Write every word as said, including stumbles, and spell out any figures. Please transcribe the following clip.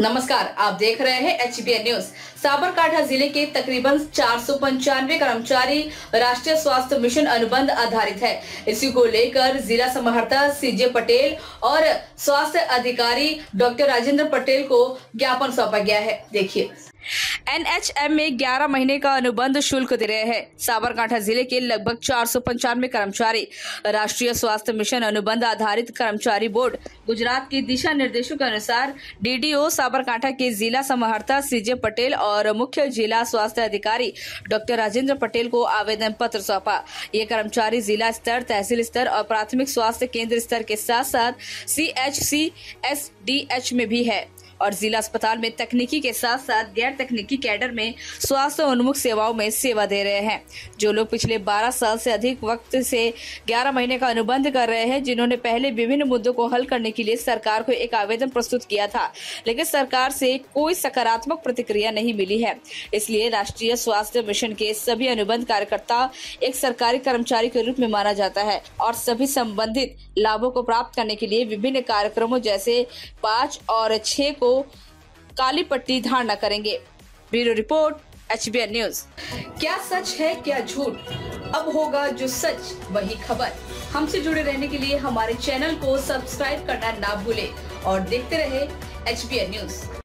नमस्कार, आप देख रहे हैं H B N news. Sabarkantha जिले के तकरीबन चार सौ पंचानवे कर्मचारी राष्ट्रीय स्वास्थ्य मिशन अनुबंध आधारित है। इसी को लेकर जिला समाहर्ता सीजे पटेल और स्वास्थ्य अधिकारी डॉक्टर राजेंद्र पटेल को ज्ञापन सौंपा गया है। देखिए, एन एच एम में ग्यारह महीने का अनुबंध शुल्क दे रहे हैं। साबरकांठा जिले के लगभग चार सौ पंचानवे कर्मचारी राष्ट्रीय स्वास्थ्य मिशन अनुबंध आधारित कर्मचारी बोर्ड गुजरात के दिशा निर्देशों के अनुसार डी डी ओ साबरकांठा के जिला समाहर्ता सीजे पटेल और मुख्य जिला स्वास्थ्य अधिकारी डॉक्टर राजेंद्र पटेल को आवेदन पत्र सौंपा। ये कर्मचारी जिला स्तर, तहसील स्तर और प्राथमिक स्वास्थ्य केंद्र स्तर के साथ साथ C H C S D H में भी है और जिला अस्पताल में तकनीकी के साथ साथ गैर तकनीकी कैडर में स्वास्थ्य उन्मुख सेवाओं में सेवा दे रहे हैं। जो लोग पिछले बारह साल से अधिक वक्त से ग्यारह महीने का अनुबंध कर रहे हैं, जिन्होंने पहले विभिन्न मुद्दों को हल करने के लिए सरकार को एक आवेदन प्रस्तुत किया था, लेकिन सरकार से कोई सकारात्मक प्रतिक्रिया नहीं मिली है। इसलिए राष्ट्रीय स्वास्थ्य मिशन के सभी अनुबंध कार्यकर्ता एक सरकारी कर्मचारी के रूप में माना जाता है और सभी संबंधित लाभों को प्राप्त करने के लिए विभिन्न कार्यक्रमों जैसे पाँच और छह को काली पट्टी धारण करेंगे। Bureau report, H B N news. क्या सच है क्या झूठ, अब होगा जो सच वही खबर। हमसे जुड़े रहने के लिए हमारे चैनल को सब्सक्राइब करना ना भूले और देखते रहे एच बी एन न्यूज।